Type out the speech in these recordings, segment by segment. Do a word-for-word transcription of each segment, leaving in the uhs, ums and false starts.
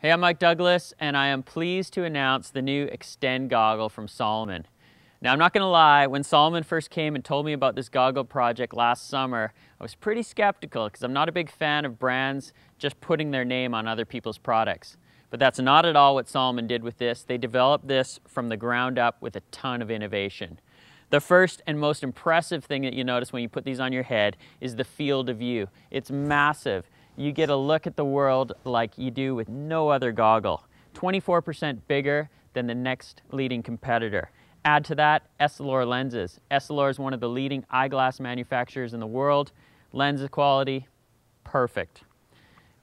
Hey, I'm Mike Douglas, and I am pleased to announce the new X-Tend goggle from Salomon. Now, I'm not gonna lie, when Salomon first came and told me about this goggle project last summer, I was pretty skeptical because I'm not a big fan of brands just putting their name on other people's products. But that's not at all what Salomon did with this. They developed this from the ground up with a ton of innovation. The first and most impressive thing that you notice when you put these on your head is the field of view. It's massive. You get a look at the world like you do with no other goggle. twenty-four percent bigger than the next leading competitor. Add to that Essilor lenses. Essilor is one of the leading eyeglass manufacturers in the world. Lens quality, perfect.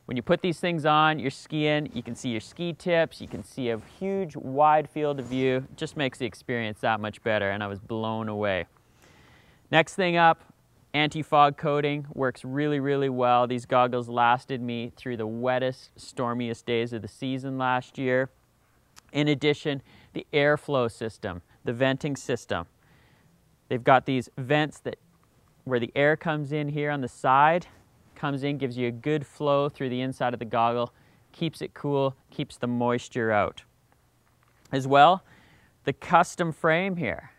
When you put these things on, you're skiing, you can see your ski tips, you can see a huge wide field of view. It just makes the experience that much better, and I was blown away. Next thing up, anti-fog coating works really, really well. These goggles lasted me through the wettest, stormiest days of the season last year. In addition, the airflow system, the venting system. They've got these vents that where the air comes in here on the side, comes in, gives you a good flow through the inside of the goggle, keeps it cool, keeps the moisture out. As well, the custom frame here.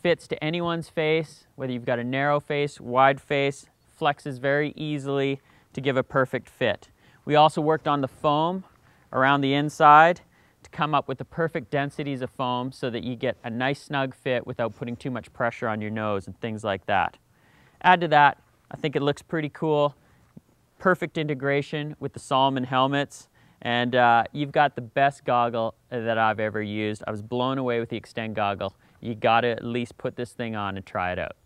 Fits to anyone's face, whether you've got a narrow face, wide face, flexes very easily to give a perfect fit. We also worked on the foam around the inside to come up with the perfect densities of foam so that you get a nice snug fit without putting too much pressure on your nose and things like that. Add to that, I think it looks pretty cool. Perfect integration with the Salomon helmets, and uh, you've got the best goggle that I've ever used. I was blown away with the X-Tend goggle. You gotta at least put this thing on and try it out.